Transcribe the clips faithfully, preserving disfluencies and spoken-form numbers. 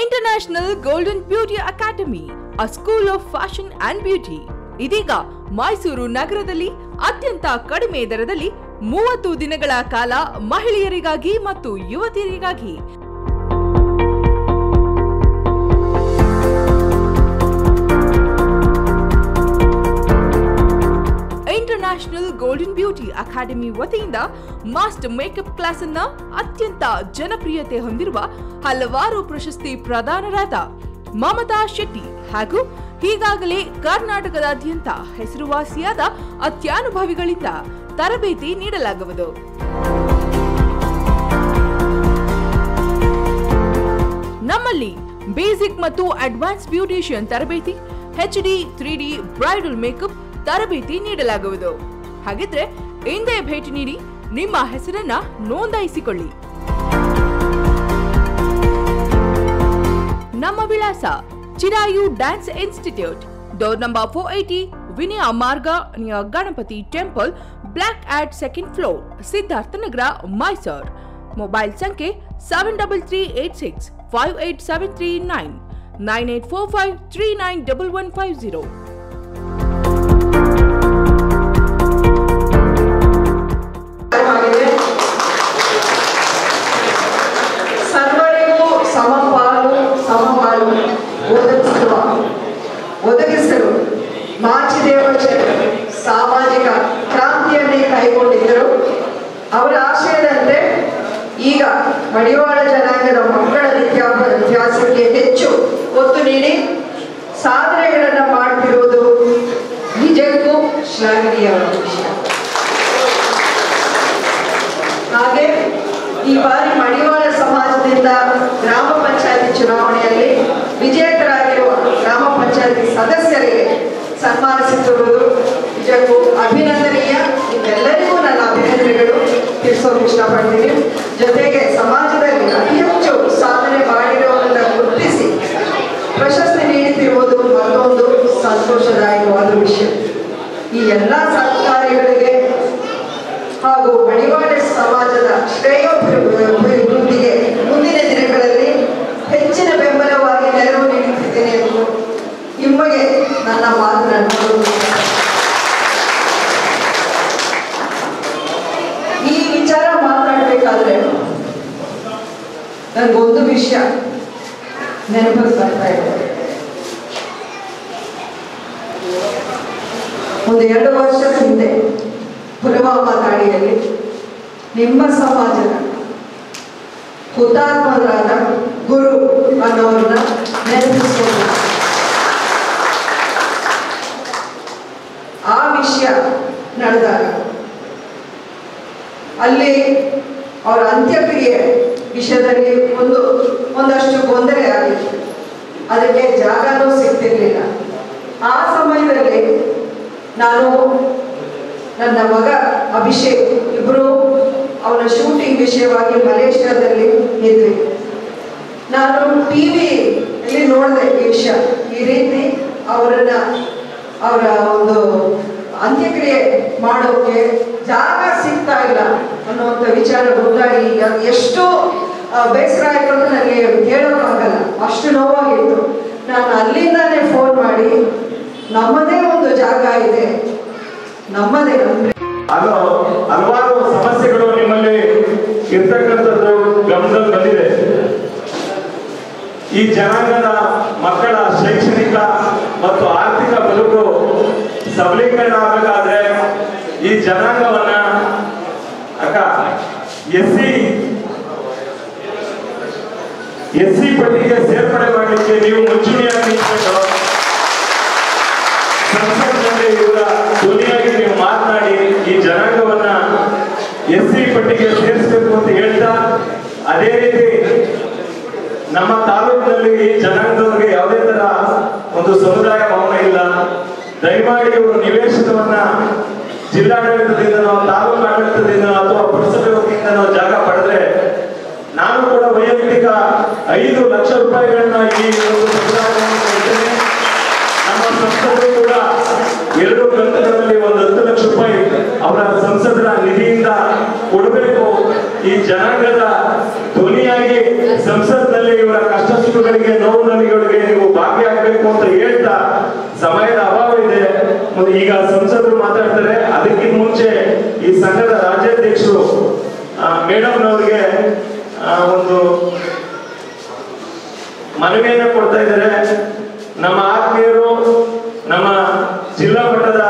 International golden beauty academy a school of fashion and beauty ಇದೀಗ ಮೈಸೂರು ನಗರದಲ್ಲಿ ಅತ್ಯಂತ ಕಡಿಮೆ ದರದಲ್ಲಿ ಮೂವತ್ತು ದಿನಗಳ ಕಾಲ ಮಹಿಳೆಯರಿಗಾಗಿ ಮತ್ತು ಯುವತಿಯರಿಗಾಗಿ ಇಂಟರ್‌ನ್ಯಾಷನಲ್ ಗೋಲ್ಡನ್ ಬ್ಯೂಟಿ ಅಕಾಡೆಮಿ ವತಿಯಿಂದ ಮಾಸ್ಟರ್ ಮೇಕಪ್ ಕ್ಲಾಸ್ ಅನ್ನು ಅತ್ಯಂತ ಜನಪ್ರಿಯತೆ ಹೊಂದಿರುವ ಹಲವಾರು ಪ್ರಶಸ್ತಿ ಪ್ರದಾನರಾದ ಮಮತಾ ಶೆಟ್ಟಿ ಹಾಗೂ ಹೀಗಾಗಲೇ ಕರ್ನಾಟಕದಾದ್ಯಂತ ಹೆಸರುವಾಸಿಯಾದ ಅತ್ಯಾನುಭವಿಗಳಿಂದ ತರಬೇತಿ ನೀಡಲಾಗುವುದು. ನಮ್ಮಲ್ಲಿ ಬೇಸಿಕ್ ಮತ್ತು ಅಡ್ವಾನ್ಸ್ ಬ್ಯೂಟಿಷಿಯನ್ ತರಬೇತಿ, H D three D bridal makeup ತರಬೇತಿ ನೀಡಲಾಗುವುದು. ಹಾಗಿದ್ರೆ ಇಂದೇ ಭೇಟಿ ನೀಡಿ ನಿಮ್ಮ ಹೆಸರನ್ನ ನೋಂದಾಯಿಸಿಕೊಳ್ಳಿ. ನಮ್ಮ ವಿಳಾಸ Chirayu dance institute, door number four eighty, Vinaya Marg near Ganapati temple, black eight second floor, Siddhartha Nagar, Mysore. Mobile संख्या seven double three eight six five eight seven three nine nine eight four five three nine double one five zero. ಸಾಮಾಜಿಕ ಕ್ರಾಂತಿಯನ್ನು ಕೈಗೊಂಡಿದ್ದರು. ಅವರ ಆಶಯದಂತೆ ಈಗ ಮಡಿವಾಳ ಜನಾಂಗದ ಮಕ್ಕಳ ವಿದ್ಯಾಭ್ಯಾಸಕ್ಕೆ ಹೆಚ್ಚು ಒತ್ತು ನೀಡಿ ಸಾಧನೆಗಳನ್ನು ಮಾಡುತ್ತಿರುವುದು ನಿಜಕ್ಕೂ ಶ್ಲಾಘನೀಯವಾದ ವಿಷಯ. ಹಾಗೆ ಈ ಬಾರಿ ಮಡಿವಾಳ ಸಮಾಜದಿಂದ ಗ್ರಾಮ ಪಂಚಾಯಿತಿ ಚುನಾವಣೆಯಲ್ಲಿ ವಿಜೇತರಾಗಿರುವ ಗ್ರಾಮ ಪಂಚಾಯಿತಿ ಸದಸ್ಯರಿಗೆ ಸನ್ಮಾನಿಸುತ್ತಿರುವುದು ನಿಜಕ್ಕೂ ಅಭಿನಂದನೀಯ. ಇವೆಲ್ಲರಿಗೂ ನನ್ನ ಅಭಿನಂದನೆಗಳು ತಿಳಿಸೋಕೆ ಇಷ್ಟಪಡ್ತೀನಿ. ಜೊತೆಗೆ ಸಮಾಜದಲ್ಲಿ ಅತಿ ಹೆಚ್ಚು ಸಾಧನೆ ಮಾಡಿರುವುದನ್ನು ಗುರುತಿಸಿ ಪ್ರಶಸ್ತಿ ನೀಡುತ್ತಿರುವುದು ಮತ್ತೊಂದು ಸಂತೋಷದಾಯಕವಾದ ವಿಷಯ. ಈ ಎಲ್ಲ ಸತ್ಕಾರ್ಯಗಳಿಗೆ ಹಾಗೂ ಮಡಿವಾಳ ಸಮಾಜದ ಶ್ರೇಯೋಭಿವೃದ್ಧಿಗೆ ಮುಂದಿನ ದಿನಗಳಲ್ಲಿ ಹೆಚ್ಚಿನ ಬೆಂಬಲವಾಗಿ ನೆರವು ನೀಡುತ್ತಿದ್ದೇನೆ ಎಂದು ನಿಮಗೆ ನನ್ನ ಮಾತನಾಡುವುದು. ಈ ವಿಚಾರ ಮಾತನಾಡಬೇಕಾದ್ರೆ ನನಗೊಂದು ವಿಷಯ ನೆನಪು ಬರ್ತಾ ಇದೆ. ಒಂದು ಎರಡು ವರ್ಷದ ಹಿಂದೆ ಪುಲ್ವಾಮಾ ದಾಳಿಯಲ್ಲಿ ನಿಮ್ಮ ಸಮಾಜದ ಹುತಾತ್ಮರಾದ ಗುರು ಅನ್ನೋರನ್ನ ನೆನಪಿಸಿಕೊಂಡ ಆ ವಿಷಯ ನಡೆದಾಗ ಅಲ್ಲಿ ಅವರ ಅಂತ್ಯಕ್ರಿಯೆ ವಿಷಯದಲ್ಲಿ ಒಂದು ಒಂದಷ್ಟು ಗೊಂದಲ ಆಗಿತ್ತು. ಅದಕ್ಕೆ ಜಾಗನೂ ಸಿಗ್ತಿರ್ಲಿಲ್ಲ. ಆ ಸಮಯದಲ್ಲಿ ನಾನು, ನನ್ನ ಮಗ ಅಭಿಷೇಕ್ ಇಬ್ಬರು ಅವನ ಶೂಟಿಂಗ್ ವಿಷಯವಾಗಿ ಮಲೇಷ್ಯಾದಲ್ಲಿ ಇದ್ವಿ. ನಾನು ಟಿವಿಯಲ್ಲಿ ನೋಡಿದೆ ಈ ವಿಷಯ. ಈ ರೀತಿ ಅವರನ್ನ ಅವರ ಒಂದು ಅಂತ್ಯಕ್ರಿಯೆ ಮಾಡೋಕೆ ಜಾಗ ಸಿಗ್ತಾ ಇಲ್ಲ ಅನ್ನುವಂಥ ವಿಚಾರ ಗೊತ್ತಾಗಿ ಎಷ್ಟು ಬೇಸರ ಆಯಿತು ಅಂತ ನನಗೆ ಹೇಳೋಕ್ಕಾಗಲ್ಲ, ಅಷ್ಟು ನೋವಾಗಿತ್ತು. ನಾನು ಅಲ್ಲಿಂದಾನೇ ಫೋನ್ ಮಾಡಿ ನಮ್ಮದೇ ಒಂದು ಜಾಗ ಇದೆ, ನಮ್ಮದೇ ಅಂದರೆ ಅದು ಹಲವಾರು ಸಮಸ್ಯೆಗಳು ನಿಮ್ಮಲ್ಲಿ ಇರ್ತಕ್ಕಂಥದ್ದು ಗಮನದಲ್ಲಿ ಬಂದಿದೆ. ಈ ಜನಾಂಗದ ಮಕ್ಕಳ ಶೈಕ್ಷಣಿಕ ಮತ್ತು ಆರ್ಥಿಕ ಬದುಕು ಸಬಲೀಕರಣ ಆಗಬೇಕಾದ್ರೆ ಈ ಜನಾಂಗವನ್ನ ಅಕ್ಕ ಎಸ್ಸಿ ಎಸ್ಸಿ ಪಟ್ಟಿಗೆ ಸೇರ್ಪಡೆ ಮಾಡಲಿಕ್ಕೆ ನೀವು ಮುಂಚೂಣಿಯಾಗಿ ನಿಂತರು. ಸಂಸತ್ತಿನಲ್ಲಿ ಇವರ ಧ್ವನಿಯಾಗಿ ನೀವು ಮಾತನಾಡಿ ಈ ಜನಾಂಗವನ್ನ ಎಸ್ಸಿ ಪಟ್ಟಿಗೆ ಸೇರಿಸಬೇಕು ಅಂತ ಹೇಳ್ತಾ, ಅದೇ ರೀತಿ ನಮ್ಮ ತಾಲೂಕಿನಲ್ಲಿ ಈ ಜನಾಂಗದವರಿಗೆ ಯಾವುದೇ ತರ ಒಂದು ಸಮುದಾಯ ಭವನ ಇಲ್ಲ. ದಯಮಾಡಿ ಇವರು ನಿವೇಶನವನ್ನ ಜಿಲ್ಲಾಡಳಿತದಿಂದನೋ ತಾಲೂಕು ಆಡಳಿತದಿಂದ ಅಥವಾ ಪುರಸಭೆ ವತಿಯಿಂದನೋ ಜಾಗ ಪಡೆದ್ರೆ ನಾನು ಕೂಡ ವೈಯಕ್ತಿಕ ಐದು ಲಕ್ಷ ರೂಪಾಯಿಗಳನ್ನ ಈ ಒಂದು ಸಮುದಾಯವನ್ನು ನಮ್ಮ ಸಂಸದರು ಕೂಡ ಎರಡು ಕಂತುಗಳಲ್ಲಿ ಒಂದು ಹತ್ತು ಲಕ್ಷ ರೂಪಾಯಿ ಅವರ ಸಂಸದರ ನಿಧಿಯಿಂದ ಕೊಡಬೇಕು. ಈ ಜನಾಂಗದ ಧ್ವನಿಯಾಗಿ ಸಂಸತ್ನಲ್ಲಿ ಇವರ ಕಷ್ಟ ಸಂಕಷ್ಟಗಳಿಗೆ ನೋವು ನಲಿಗಳಿಗೆ ನೀವು ಭಾಗಿಯಾಗಬೇಕು ಅಂತ ಹೇಳ್ತಾ ಸಮಯದ ಅಭಾವ ಇದೆ. ಮತ್ತು ಈಗ ಸಂಸದರು ಮಾತಾಡ್ತಾರೆ, ಅದಕ್ಕಿಂತ ಮುಂಚೆ ಈ ಸಂಘದ ರಾಜ್ಯಾಧ್ಯಕ್ಷರು ಮೇಡಮ್ ನವರಿಗೆ ಒಂದು ಮನವಿಯನ್ನು ಕೊಡ್ತಾ ಇದ್ದಾರೆ. ನಮ್ಮ ಆತ್ಮೀಯರು, ನಮ್ಮ ಜಿಲ್ಲಾ ಮಟ್ಟದ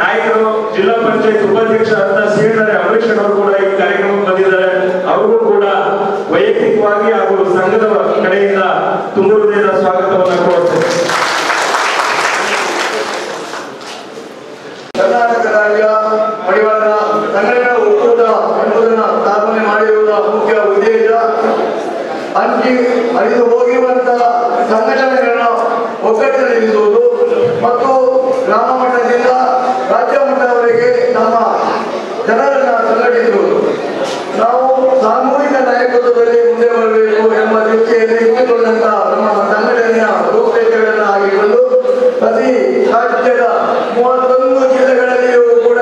ನಾಯಕರು, ಜಿಲ್ಲಾ ಪಂಚಾಯತ್ ಉಪಾಧ್ಯಕ್ಷ ಅಂತ ಸೇರಿದರೆ ಅಮರೇಶ್ ಅವರು ಕೂಡ ಈ ಕಾರ್ಯಕ್ರಮಕ್ಕೆ ಬಂದಿದ್ದಾರೆ. ಅವರು ಕೂಡ ವೈಯಕ್ತಿಕವಾಗಿ ಹಾಗೂ ಸಂಘದ ಕಡೆಯಿಂದ ತುಂಬ ಹೃದಯದ ಸ್ವಾಗತವನ್ನು ಕೋರುತ್ತೇವೆ. ಕರ್ನಾಟಕ ರಾಜ್ಯ ಮಡಿವಾಳರ ಸಂಘಟನಾ ಒಕ್ಕೂಟ ಎಂಬುದನ್ನು ಸ್ಥಾಪನೆ ಮಾಡಿರುವ ಮುಖ್ಯ ಉದ್ದೇಶ ಅಂಚಿ ಹರಿದು ಹೋಗಿರುವಂತಹ ಸಂಘಟನೆಗಳನ್ನು ಒಗ್ಗಟ್ಟಿನಲ್ಲಿರಿಸುವುದು ಮತ್ತು ಗ್ರಾಮ ಮಟ್ಟದಿಂದ ರಾಜ್ಯ ಮಟ್ಟದವರೆಗೆ ನಮ್ಮ ಜನರನ್ನು ಸಂಘಟಿಸುವುದು. ನಾವು ಸಾಮೂಹಿಕ ನಾಯಕತ್ವದಲ್ಲಿ ಮುಂದೆ ಬರಬೇಕು ಎಂಬ ದೃಷ್ಟಿಯಲ್ಲಿ ಇಟ್ಟುಕೊಂಡಂತಹ ನಮ್ಮ ಸಂಘಟನೆಯ ರೂಪರೇಖೆಗಳನ್ನು ಆಗಿಕೊಂಡು ಪ್ರತಿ ರಾಜ್ಯದ ಮೂವತ್ತೊಂದು ಜಿಲ್ಲೆಗಳಲ್ಲಿಯೂ ಕೂಡ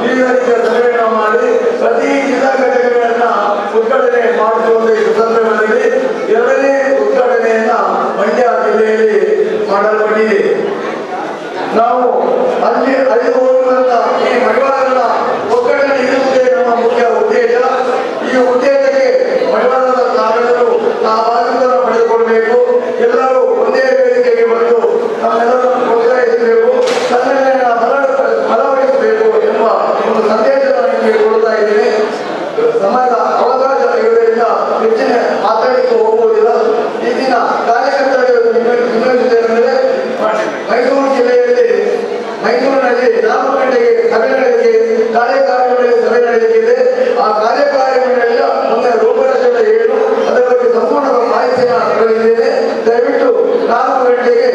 ವಿವಿಧ ರೀತಿಯ ಸಭೆಗಳನ್ನು ಮಾಡಿ ಪ್ರತಿ ಜಿಲ್ಲಾ ಘಟಕಗಳನ್ನು ಉದ್ಘಾಟನೆ ಮಾಡಿಕೊಂಡು ಈ ಸಂದರ್ಭದಲ್ಲಿ ಎರಡನೇ ಉದ್ಘಾಟನೆಯನ್ನ ಮಂಡ್ಯ ಜಿಲ್ಲೆಯಲ್ಲಿ ಮಾಡಲ್ಪಟ್ಟಿದೆ. ನಾವು ಅಲ್ಲಿ ಐದು ಹೋಗುವಂತಹ ಈ ಮಡಿವಾಳರ ಒಗ್ಗಟ್ಟನ್ನು ಇರುವುದೇ ನಮ್ಮ ಮುಖ್ಯ ಉದ್ದೇಶ. ಈ ಉದ್ದೇಶಕ್ಕೆ ಮಡಿವಾಳರ ಕಾರ್ಯಕರ್ತರು ಸಹಭಾಗಿತ್ವವನ್ನು ಪಡೆದುಕೊಳ್ಬೇಕು. ಎಲ್ಲರೂ ಒಂದೇ ವೇದಿಕೆಗೆ ಬಂದು ನಾವೆಲ್ಲರನ್ನು ಪ್ರೋತ್ಸಾಹಿಸಬೇಕು, ಸಂಘಟನೆಯ ಬಲವಹಿಸಬೇಕು ಎಂಬ ಒಂದು ಸಂದೇಶವನ್ನು ನಿಮಗೆ ಕೊಡ್ತಾ ಇದ್ದೇನೆ. ಸಮಯದ ಅವಕಾಶ ಇರುವುದರಿಂದ ಹೆಚ್ಚಿನ ಮಾತಾಡಿಕೆ ಹೋಗುವುದಿಲ್ಲ. ಈ ದಿನ ಕಾರ್ಯಕರ್ತರಿಗೆ ವಿನಂತಿಸಿದ್ದೇನೆಂದರೆ ಮೈಸೂರು ಜಿಲ್ಲೆಯಲ್ಲಿ ಮೈಸೂರಿನಲ್ಲಿ ನಾಲ್ಕು ಗಂಟೆಗೆ ಸಭೆ ನಡೆಯಲಿದೆ, ಕಾರ್ಯಕಾರಿಣಿಯಲ್ಲಿ ಸಭೆ ನಡೆಯಲಿದೆ. ಆ ಕಾರ್ಯಕಾರಿಣಿಯಲ್ಲಿ ಮೊನ್ನೆ ರೂಪರೇಷೆ ಏನು ಅದರ ಬಗ್ಗೆ ಸಂಪೂರ್ಣ ಮಾಹಿತಿಯನ್ನು ಪಡೆದಿದ್ದೇನೆ. ದಯವಿಟ್ಟು ನಾಲ್ಕು ಗಂಟೆಗೆ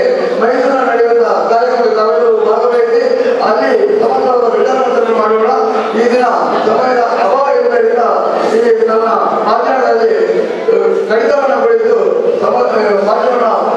ಮೈಸೂರಿನ ನಡೆಯುವಂತಹ ಕಾರ್ಯಕ್ರಮಕ್ಕೆ ತಾವೆಲ್ಲರೂ ಭಾಗವಹಿಸಿ ಅಲ್ಲಿ ಸಮಗ್ರವಾದ ವಿಧಾನವನ್ನು ಮಾಡೋಣ. ಈ ದಿನ ಸಮಯದ ಅಭಾವ ಇರುವುದರಿಂದ ಈ ನಮ್ಮ ಮಾತನಾಡದಲ್ಲಿ ಕಡಿತವನ್ನು ಕುರಿತು ಸಮ ಮಾತನಾಡೋಣ.